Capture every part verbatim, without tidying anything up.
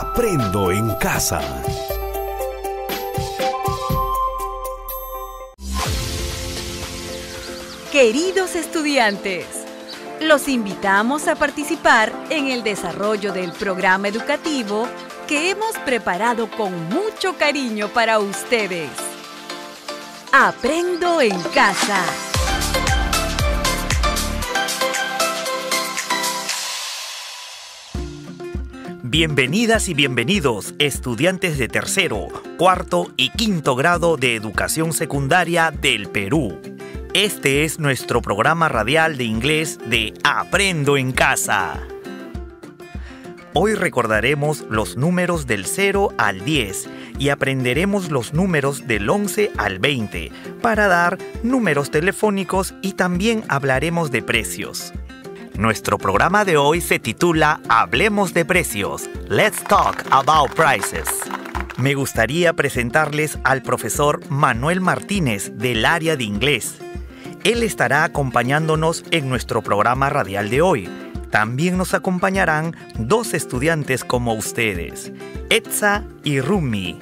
Aprendo en Casa. Queridos estudiantes, los invitamos a participar en el desarrollo del programa educativo que hemos preparado con mucho cariño para ustedes. Aprendo en Casa. Bienvenidas y bienvenidos, estudiantes de tercero, cuarto y quinto grado de educación secundaria del Perú. Este es nuestro programa radial de inglés de Aprendo en Casa. Hoy recordaremos los números del cero al diez y aprenderemos los números del once al veinte para dar números telefónicos y también hablaremos de precios. Nuestro programa de hoy se titula Hablemos de precios. Let's talk about prices. Me gustaría presentarles al profesor Manuel Martínez del área de inglés. Él estará acompañándonos en nuestro programa radial de hoy. También nos acompañarán dos estudiantes como ustedes, Etsa y Rumi.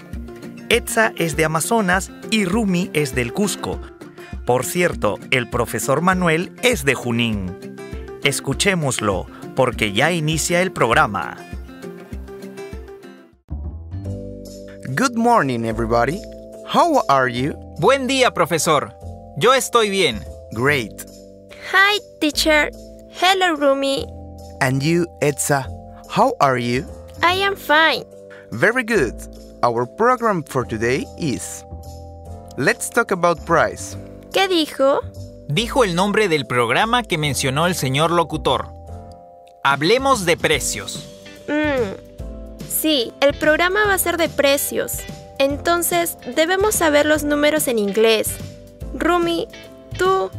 Etsa es de Amazonas y Rumi es del Cusco. Por cierto, el profesor Manuel es de Junín. Escuchémoslo, porque ya inicia el programa. Good morning, everybody. How are you? Buen día, profesor. Yo estoy bien. Great. Hi, teacher. Hello, Rumi. And you, Etsa. How are you? I am fine. Very good. Our program for today is... Let's talk about price. ¿Qué dijo? Dijo el nombre del programa que mencionó el señor locutor. Hablemos de precios. Mm, sí, el programa va a ser de precios. Entonces, debemos saber los números en inglés. Rumi, ¿tú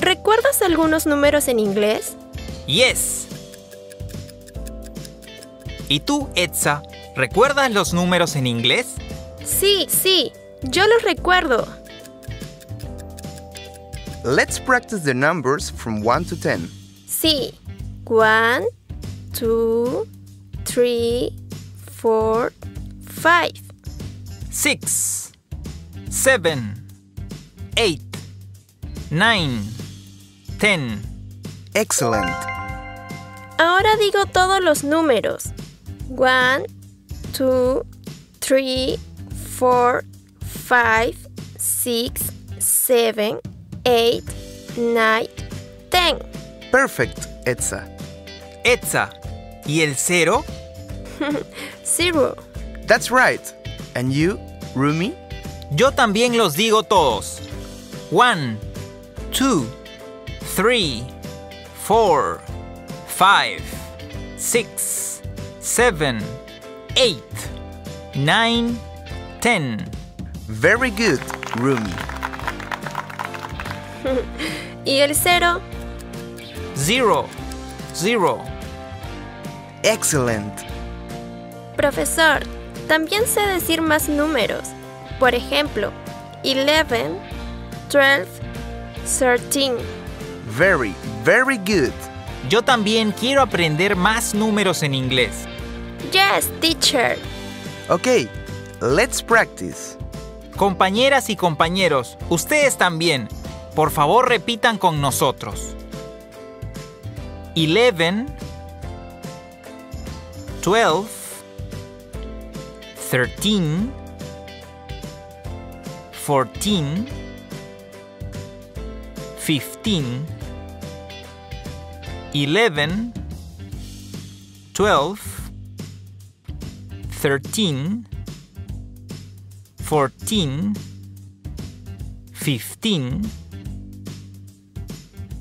recuerdas algunos números en inglés? Yes. ¿Y tú, Etsa, recuerdas los números en inglés? Sí, sí, yo los recuerdo. Let's practice the numbers from one to ten. Sí. one, two, three, four, five, six, seven, eight, nine, ten. Excellent. Ahora digo todos los números. one, two, three, four, five, six, seven, eight, nine, ten. Perfect, Etsa. Etsa, ¿y el cero? Zero. That's right. And you, Rumi? Yo también los digo todos. One, two, three, four, five, six, seven, eight, nine, ten. Very good, Rumi. ¿Y el cero? Zero. Zero. Excellent. Profesor, también sé decir más números. Por ejemplo, eleven, twelve, thirteen. Very, very good. Yo también quiero aprender más números en inglés. Yes, teacher. Ok, let's practice. Compañeras y compañeros, ustedes también. Por favor, repitan con nosotros. eleven, twelve, thirteen, fourteen, fifteen, eleven, twelve, thirteen, fourteen, fifteen.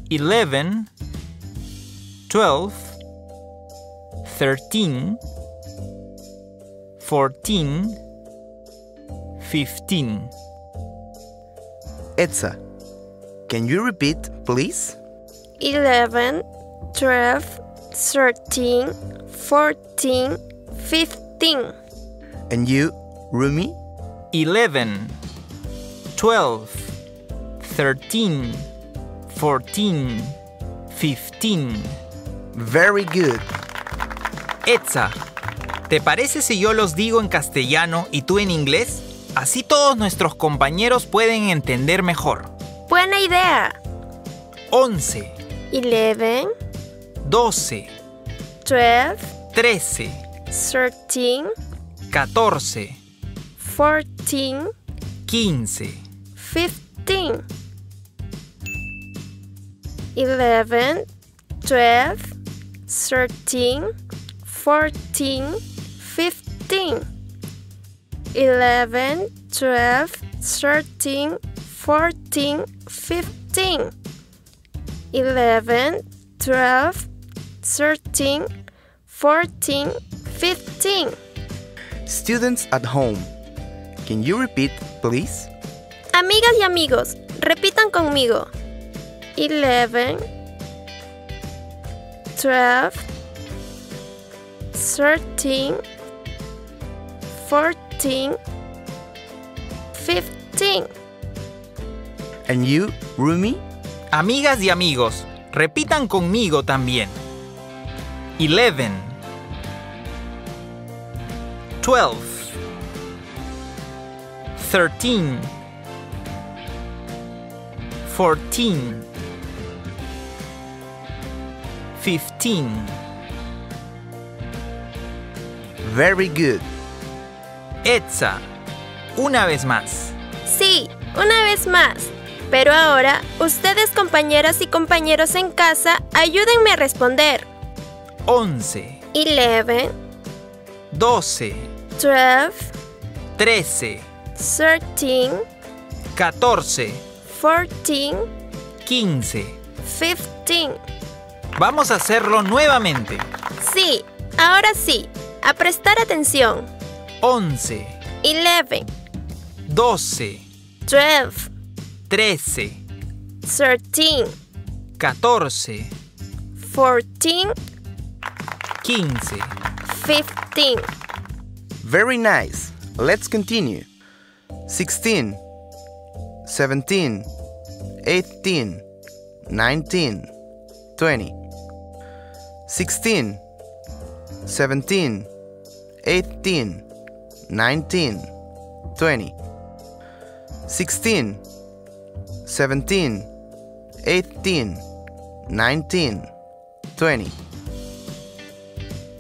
eleven, twelve, thirteen, fourteen, fifteen. Etsa, can you repeat, please? eleven, twelve, thirteen, fourteen, fifteen. And you, Rumi? eleven, twelve, thirteen, fourteen, fifteen. Very good. Etsa, ¿Te parece si yo los digo en castellano y tú en inglés? Así todos nuestros compañeros pueden entender mejor. Buena idea. once. once. doce. doce. trece. trece. catorce. catorce. quince. quince. once, doce, trece, catorce, quince. once, doce, trece, catorce, quince. once, doce, trece, catorce, quince. Students at home, can you repeat, please? Amigas y amigos, repitan conmigo. once, doce, trece, catorce, quince. And you, Rumi? Amigas y amigos, repitan conmigo también. once, doce, trece, catorce, quince. Very good. Etsa, una vez más. Sí, una vez más. Pero ahora, ustedes compañeras y compañeros en casa, ayúdenme a responder. once, once, doce, doce, trece, trece, catorce, catorce, quince, quince. Vamos a hacerlo nuevamente. Sí, ahora sí. A prestar atención. once, once, doce, doce, trece, trece, catorce, catorce, quince, quince. Very nice. Let's continue. sixteen, seventeen, eighteen, nineteen, twenty. sixteen, seventeen, eighteen, nineteen, twenty. sixteen, seventeen, eighteen, nineteen, twenty.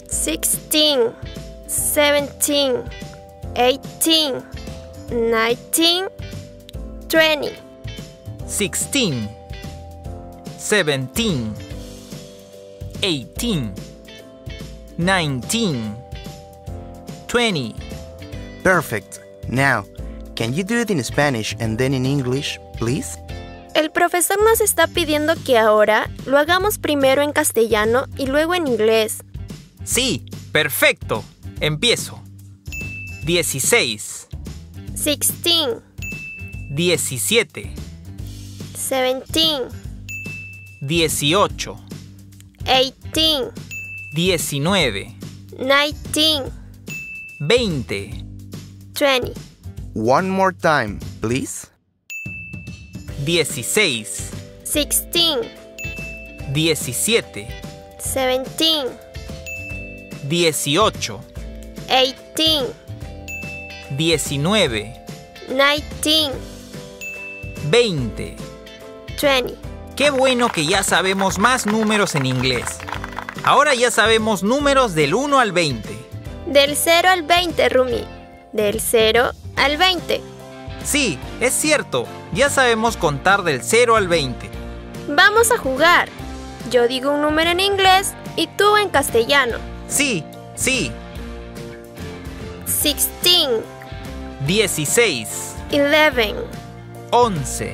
sixteen, seventeen, eighteen, nineteen, twenty. sixteen, seventeen, eighteen, nineteen, twenty. Perfect. Now, can you do it in Spanish and then in English, please? El profesor nos está pidiendo que ahora lo hagamos primero en castellano y luego en inglés. Sí, perfecto. Empiezo. dieciséis. dieciséis. diecisiete. diecisiete. dieciocho. dieciocho, diecinueve, diecinueve, veinte, veinte. One more time, please. dieciséis, dieciséis, diecisiete, diecisiete, dieciocho, dieciocho, diecinueve, diecinueve, veinte, veinte. ¡Qué bueno que ya sabemos más números en inglés! Ahora ya sabemos números del uno al veinte. Del cero al veinte, Rumi. Del cero al veinte. Sí, es cierto. Ya sabemos contar del cero al veinte. ¡Vamos a jugar! Yo digo un número en inglés y tú en castellano. Sí, sí. dieciséis. dieciséis. once. once.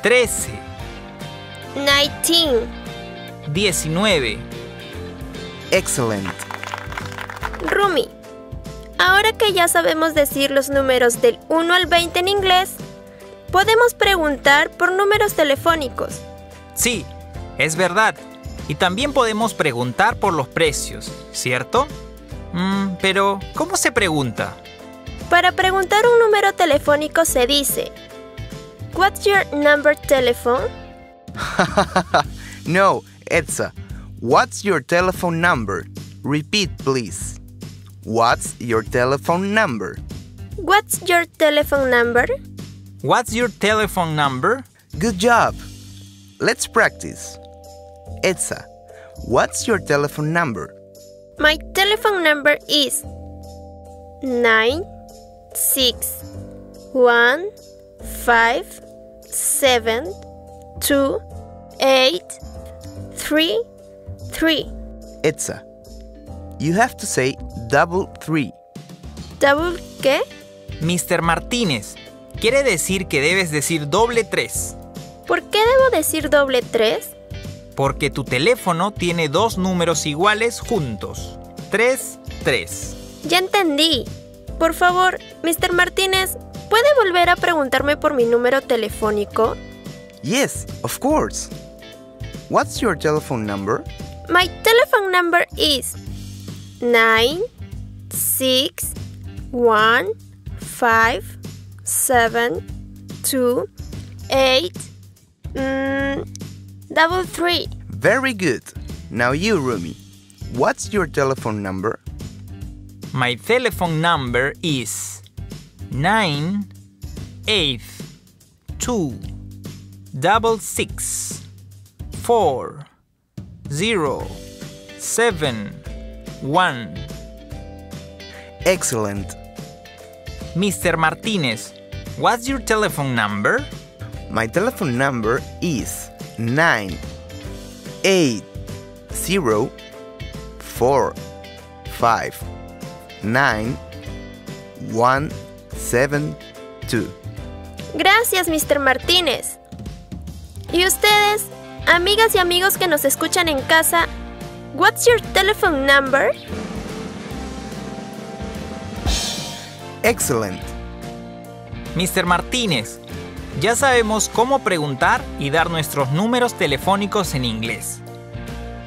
trece. trece, diecinueve, diecinueve. Excellent. Rumi, ahora que ya sabemos decir los números del uno al veinte en inglés, podemos preguntar por números telefónicos. Sí, es verdad. Y también podemos preguntar por los precios, ¿cierto? Mm, pero, ¿cómo se pregunta? Para preguntar un número telefónico se dice: What's your number telephone? No, Etsa. What's your telephone number? Repeat, please. What's your telephone number? What's your telephone number? What's your telephone number? Good job. Let's practice. Etsa, what's your telephone number? My telephone number is nine six one five seven two eight three three. Etsa, you have to say double three. ¿Double qué? mister Martínez, quiere decir que debes decir doble tres. ¿Por qué debo decir doble tres? Porque tu teléfono tiene dos números iguales juntos. Tres, tres. Ya entendí. Por favor, mister Martínez, ¿puede volver a preguntarme por mi número telefónico? Yes, of course. What's your telephone number? My telephone number is nine six one five seven two eight double three. Very good. Now you, Rumi. What's your telephone number? My telephone number is nine eight two six six four zero seven one. Excellent. mister Martínez, what's your telephone number? My telephone number is nine eight zero four five nine one seven two. Gracias, mister Martínez. Y ustedes, amigas y amigos que nos escuchan en casa, what's your telephone number? Excellent. mister Martínez, ya sabemos cómo preguntar y dar nuestros números telefónicos en inglés.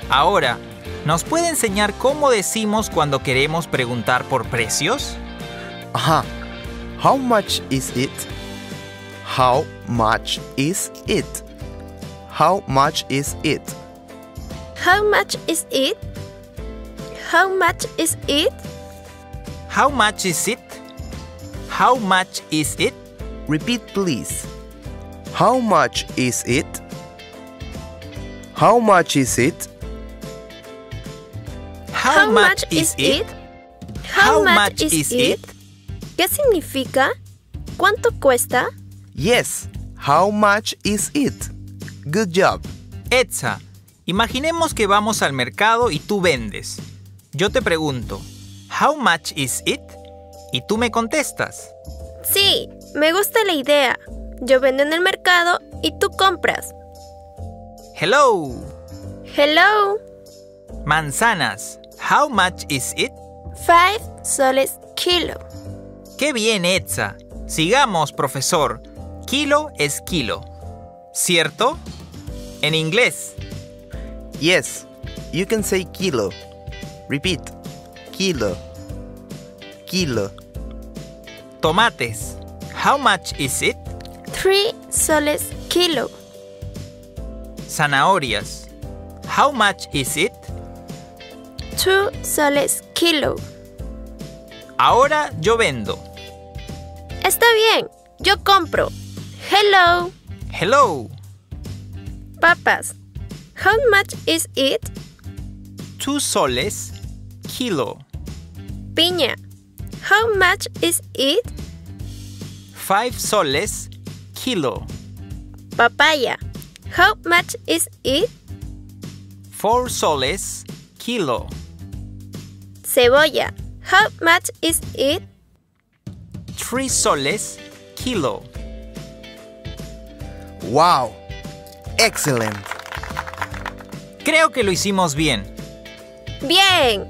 Ahora, ¿nos puede enseñar cómo decimos cuando queremos preguntar por precios? Ajá. How much is it? How much is it? How much is it? How much is it? How much is it? How much is it? How much is it? Repeat, please. How much is it? How much is it? How much is it? How much is it? ¿Qué significa? ¿Cuánto cuesta? Yes, how much is it? Good job. Etsa, imaginemos que vamos al mercado y tú vendes. Yo te pregunto, how much is it? Y tú me contestas. Sí, me gusta la idea. Yo vendo en el mercado y tú compras. Hello. Hello. Manzanas. How much is it? Five soles kilo. ¡Qué bien, Etsa! Sigamos, profesor. Kilo es kilo, ¿cierto? En inglés. Yes, you can say kilo. Repeat. Kilo. Kilo. Tomates. How much is it? Three soles kilo. Zanahorias. How much is it? Two soles kilo. Ahora yo vendo. Está bien, yo compro. Hello. Hello. Papas. How much is it? Two soles kilo. Piña. How much is it? Five soles kilo. Papaya. How much is it? Four soles kilo. Cebolla. How much is it? Three soles kilo. Wow. Excellent. Creo que lo hicimos bien. Bien.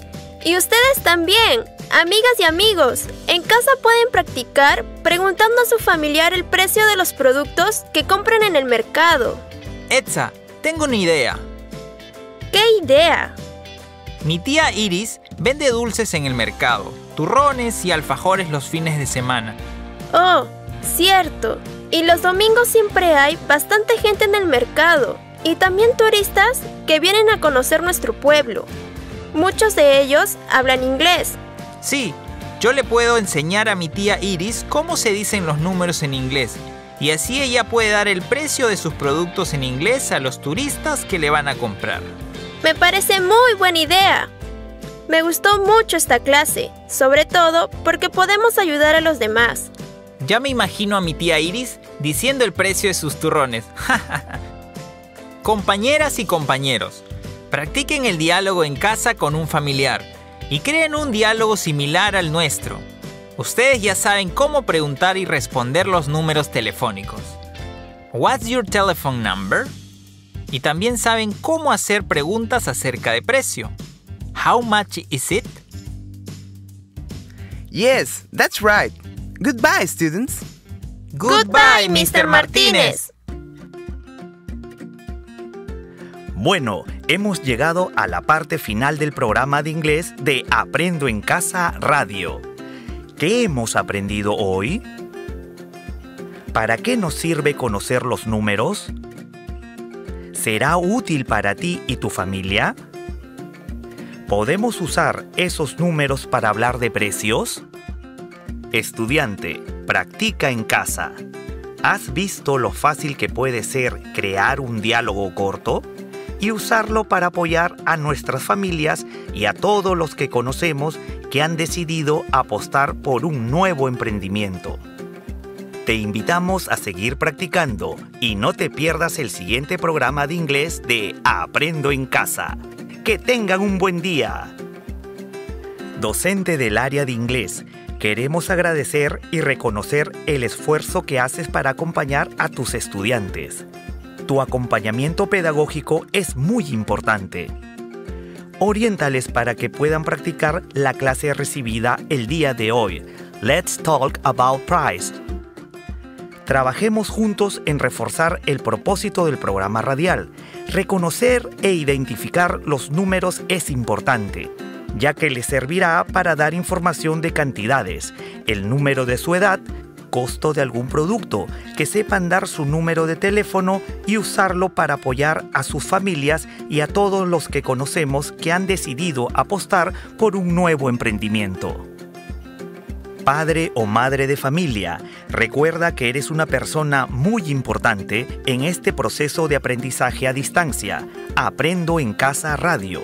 Y ustedes también. Amigas y amigos, en casa pueden practicar preguntando a su familiar el precio de los productos que compran en el mercado. Etsa, tengo una idea. ¿Qué idea? Mi tía Iris vende dulces en el mercado, turrones y alfajores los fines de semana. Oh, cierto. Y los domingos siempre hay bastante gente en el mercado y también turistas que vienen a conocer nuestro pueblo. Muchos de ellos hablan inglés. Sí, yo le puedo enseñar a mi tía Iris cómo se dicen los números en inglés. Y así ella puede dar el precio de sus productos en inglés a los turistas que le van a comprar. Me parece muy buena idea. Me gustó mucho esta clase, sobre todo porque podemos ayudar a los demás. Ya me imagino a mi tía Iris diciendo el precio de sus turrones. Compañeras y compañeros, practiquen el diálogo en casa con un familiar y creen un diálogo similar al nuestro. Ustedes ya saben cómo preguntar y responder los números telefónicos. What's your telephone number? Y también saben cómo hacer preguntas acerca de precio. How much is it? Yes, that's right. Goodbye, students. Goodbye, mister Martínez. Bueno, hemos llegado a la parte final del programa de inglés de Aprendo en Casa Radio. ¿Qué hemos aprendido hoy? ¿Para qué nos sirve conocer los números? ¿Será útil para ti y tu familia? ¿Podemos usar esos números para hablar de precios? Estudiante, practica en casa. ¿Has visto lo fácil que puede ser crear un diálogo corto y usarlo para apoyar a nuestras familias y a todos los que conocemos que han decidido apostar por un nuevo emprendimiento? Te invitamos a seguir practicando y no te pierdas el siguiente programa de inglés de Aprendo en Casa. ¡Que tengan un buen día! Docente del área de inglés, queremos agradecer y reconocer el esfuerzo que haces para acompañar a tus estudiantes. Tu acompañamiento pedagógico es muy importante. Oriéntales para que puedan practicar la clase recibida el día de hoy. Let's talk about price. Trabajemos juntos en reforzar el propósito del programa radial. Reconocer e identificar los números es importante, ya que les servirá para dar información de cantidades, el número de su edad, costo de algún producto, que sepan dar su número de teléfono y usarlo para apoyar a sus familias y a todos los que conocemos que han decidido apostar por un nuevo emprendimiento. Padre o madre de familia, recuerda que eres una persona muy importante en este proceso de aprendizaje a distancia. Aprendo en Casa Radio.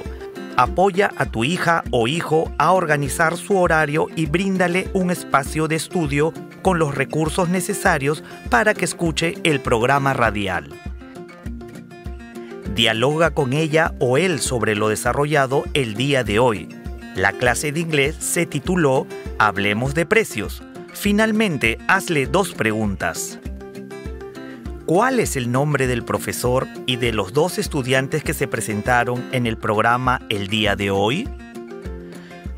Apoya a tu hija o hijo a organizar su horario y bríndale un espacio de estudio con los recursos necesarios para que escuche el programa radial. Dialoga con ella o él sobre lo desarrollado el día de hoy. La clase de inglés se tituló Hablemos de precios. Finalmente, hazle dos preguntas. ¿Cuál es el nombre del profesor y de los dos estudiantes que se presentaron en el programa el día de hoy?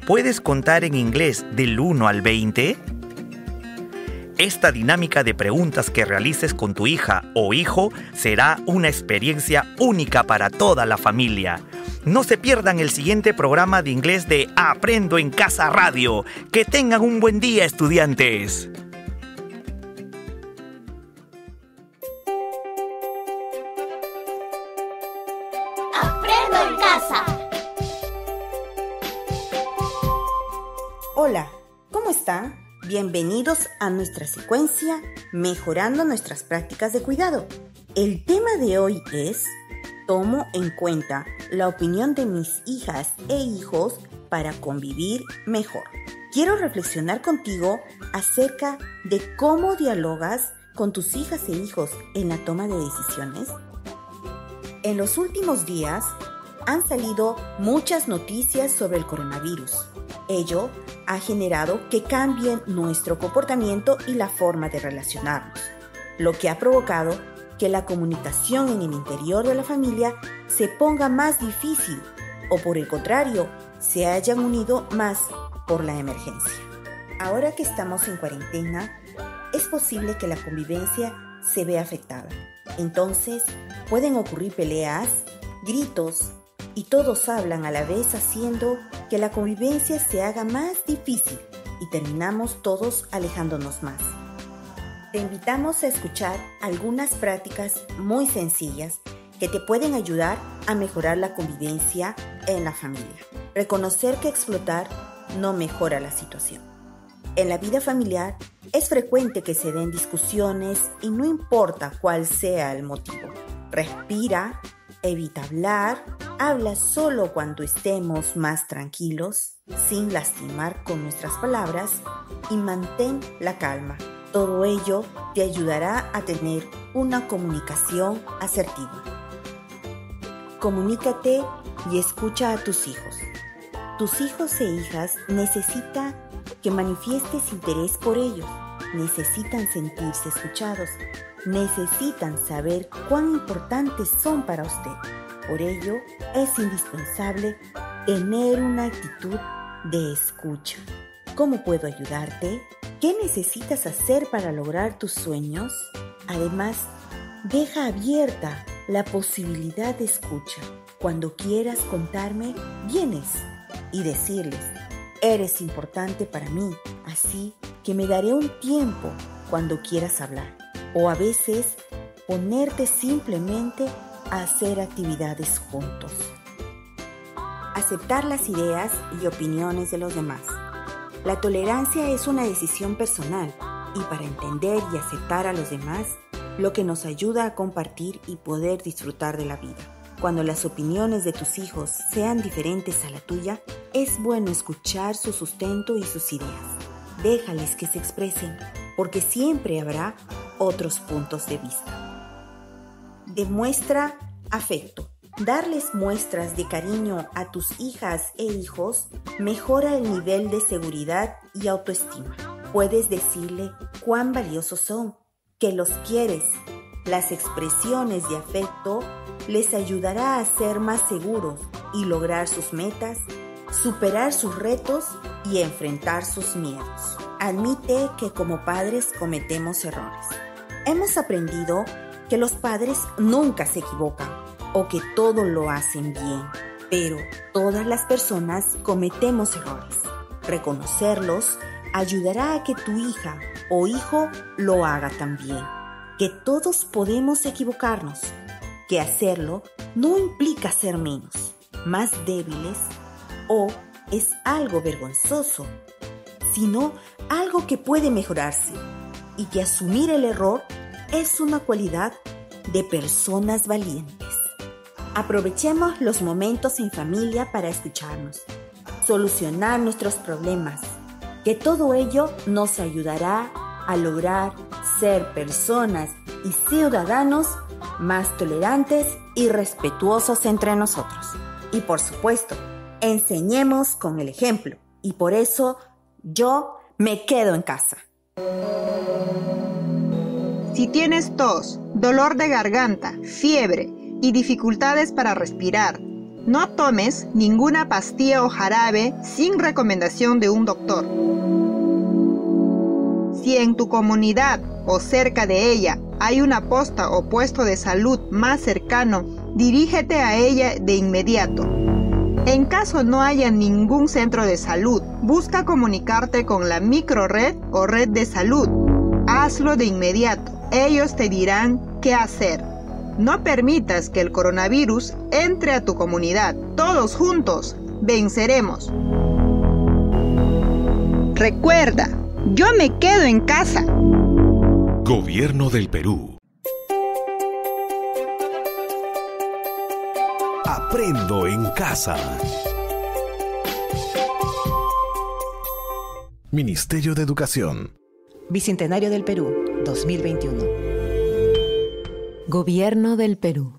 ¿Puedes contar en inglés del uno al veinte? Esta dinámica de preguntas que realices con tu hija o hijo será una experiencia única para toda la familia. No se pierdan el siguiente programa de inglés de Aprendo en Casa Radio. Que tengan un buen día, estudiantes. Hola, ¿cómo están? Bienvenidos a nuestra secuencia Mejorando nuestras prácticas de cuidado. El tema de hoy es: tomo en cuenta la opinión de mis hijas e hijos para convivir mejor. Quiero reflexionar contigo acerca de cómo dialogas con tus hijas e hijos en la toma de decisiones. En los últimos días han salido muchas noticias sobre el coronavirus. Ello ha generado que cambien nuestro comportamiento y la forma de relacionarnos, lo que ha provocado que la comunicación en el interior de la familia se ponga más difícil o, por el contrario, se hayan unido más por la emergencia. Ahora que estamos en cuarentena, es posible que la convivencia se vea afectada. Entonces, pueden ocurrir peleas, gritos, y todos hablan a la vez, haciendo que la convivencia se haga más difícil y terminamos todos alejándonos más. Te invitamos a escuchar algunas prácticas muy sencillas que te pueden ayudar a mejorar la convivencia en la familia. Reconocer que explotar no mejora la situación. En la vida familiar es frecuente que se den discusiones y no importa cuál sea el motivo. Respira, evita hablar, habla solo cuando estemos más tranquilos, sin lastimar con nuestras palabras y mantén la calma. Todo ello te ayudará a tener una comunicación asertiva. Comunícate y escucha a tus hijos. Tus hijos e hijas necesitan que manifiestes interés por ellos, necesitan sentirse escuchados, necesitan saber cuán importantes son para usted. Por ello, es indispensable tener una actitud de escucha. ¿Cómo puedo ayudarte? ¿Qué necesitas hacer para lograr tus sueños? Además, deja abierta la posibilidad de escucha. Cuando quieras contarme, vienes y decirles, eres importante para mí, así que me daré un tiempo cuando quieras hablar. O a veces, ponerte simplemente a hacer actividades juntos. Aceptar las ideas y opiniones de los demás. La tolerancia es una decisión personal y para entender y aceptar a los demás, lo que nos ayuda a compartir y poder disfrutar de la vida. Cuando las opiniones de tus hijos sean diferentes a la tuya, es bueno escuchar su sustento y sus ideas. Déjales que se expresen, porque siempre habrá otros puntos de vista. Demuestra afecto. Darles muestras de cariño a tus hijas e hijos mejora el nivel de seguridad y autoestima. Puedes decirle cuán valiosos son, que los quieres. Las expresiones de afecto les ayudará a ser más seguros y lograr sus metas, superar sus retos y enfrentar sus miedos. Admite que como padres cometemos errores. Hemos aprendido que los padres nunca se equivocan o que todo lo hacen bien, pero todas las personas cometemos errores. Reconocerlos ayudará a que tu hija o hijo lo haga también. Que todos podemos equivocarnos. Que hacerlo no implica ser menos, más débiles o es algo vergonzoso, sino algo que puede mejorarse y que asumir el error es una cualidad de personas valientes. Aprovechemos los momentos en familia para escucharnos, solucionar nuestros problemas, que todo ello nos ayudará a lograr ser personas y ciudadanos más tolerantes y respetuosos entre nosotros. Y por supuesto, enseñemos con el ejemplo. Y por eso yo me quedo en casa. Si tienes tos, dolor de garganta, fiebre y dificultades para respirar, no tomes ninguna pastilla o jarabe sin recomendación de un doctor. Si en tu comunidad o cerca de ella hay una posta o puesto de salud más cercano, dirígete a ella de inmediato. En caso no haya ningún centro de salud, busca comunicarte con la microred o red de salud. Hazlo de inmediato, ellos te dirán qué hacer. No permitas que el coronavirus entre a tu comunidad. Todos juntos venceremos. Recuerda, yo me quedo en casa. Gobierno del Perú. Aprendo en casa. Ministerio de Educación. Bicentenario del Perú, dos mil veintiuno. Gobierno del Perú.